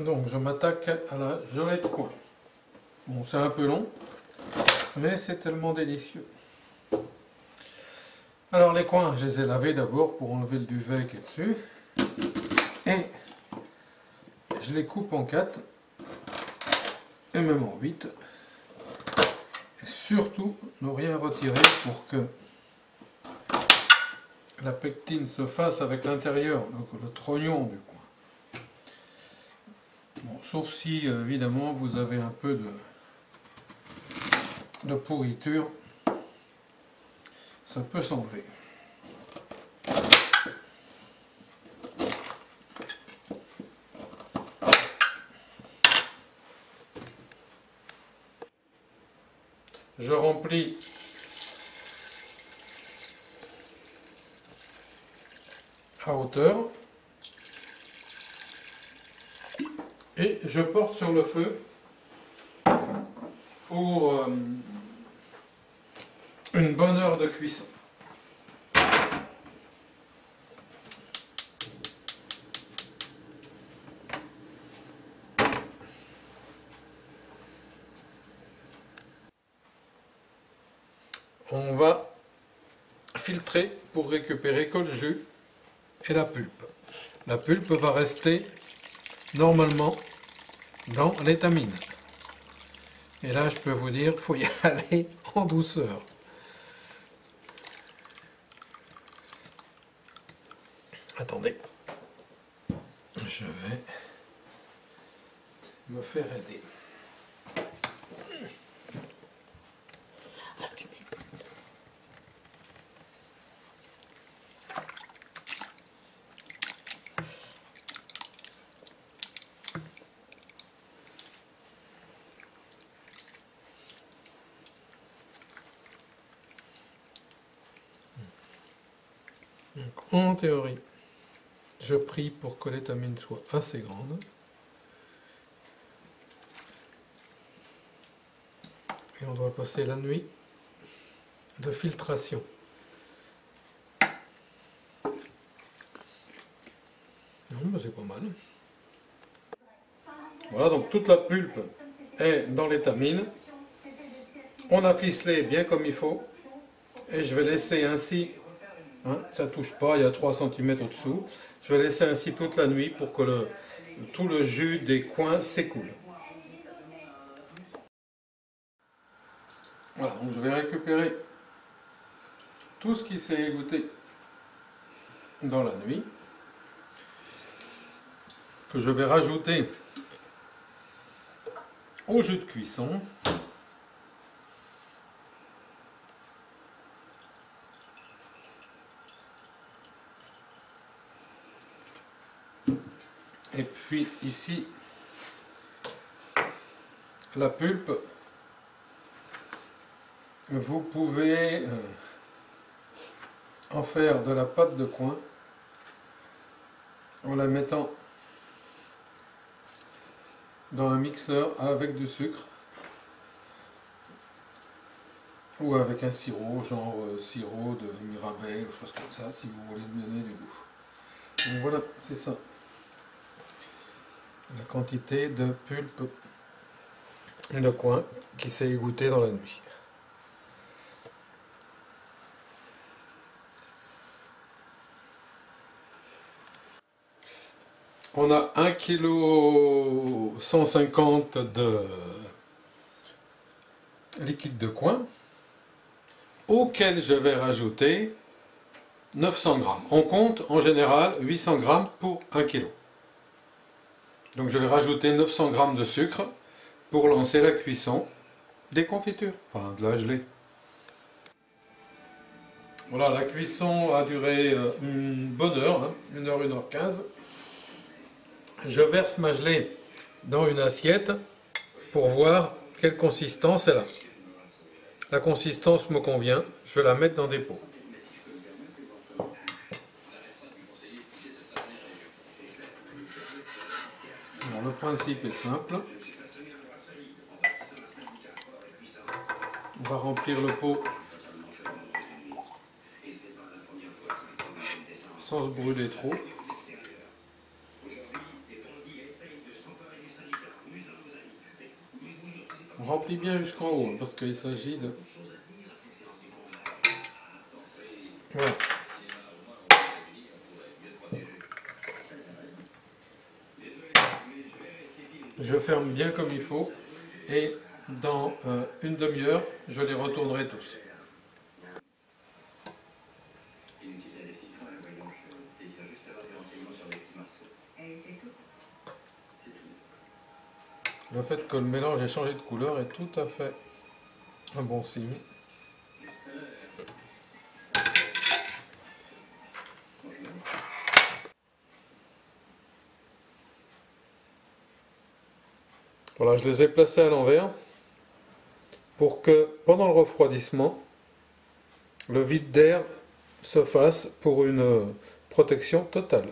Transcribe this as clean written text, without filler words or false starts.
Donc je m'attaque à la gelée de coin. Bon, c'est un peu long, mais c'est tellement délicieux. Alors les coins, je les ai lavés d'abord pour enlever le duvet qui est dessus. Et je les coupe en 4 et même en 8. Et surtout, ne rien retirer pour que la pectine se fasse avec l'intérieur, donc le trognon du coin. Bon, sauf si, évidemment, vous avez un peu de pourriture, ça peut s'enlever. Je remplis à hauteur et je porte sur le feu pour une bonne heure de cuisson. On va filtrer pour récupérer que le jus et la pulpe. La pulpe va rester normalement dans l'étamine. Et là, je peux vous dire, il faut y aller en douceur. Attendez, je vais me faire aider. Donc, en théorie, je prie pour que l'étamine soit assez grande. Et on doit passer la nuit de filtration. Non, mais c'est pas mal. Voilà, donc toute la pulpe est dans l'étamine. On a ficelé bien comme il faut. Et je vais laisser ainsi... Hein, ça ne touche pas, il y a 3 cm au-dessous. Je vais laisser ainsi toute la nuit pour que tout le jus des coins s'écoule. Voilà, donc je vais récupérer tout ce qui s'est égoutté dans la nuit, que je vais rajouter au jus de cuisson. Et puis ici, la pulpe, vous pouvez en faire de la pâte de coin en la mettant dans un mixeur avec du sucre ou avec un sirop, genre sirop de Mirabelle ou chose comme ça, si vous voulez donner du goût. Donc voilà, c'est ça. La quantité de pulpe de coin qui s'est égouttée dans la nuit. On a 1,150 kg de liquide de coin auquel je vais rajouter 900 g. On compte en général 800 g pour 1 kg. Donc je vais rajouter 900 g de sucre pour lancer la cuisson des confitures, enfin de la gelée. Voilà, la cuisson a duré une bonne heure, hein, 1h, 1h15. Je verse ma gelée dans une assiette pour voir quelle consistance elle a. La consistance me convient, je vais la mettre dans des pots. Le principe est simple, on va remplir le pot sans se brûler trop. remplis bien jusqu'en haut, parce qu'il s'agit de... Voilà. Je ferme bien comme il faut, et dans une demi-heure, je les retournerai tous. Le fait que le mélange ait changé de couleur est tout à fait un bon signe. Voilà, je les ai placés à l'envers pour que pendant le refroidissement, le vide d'air se fasse pour une protection totale.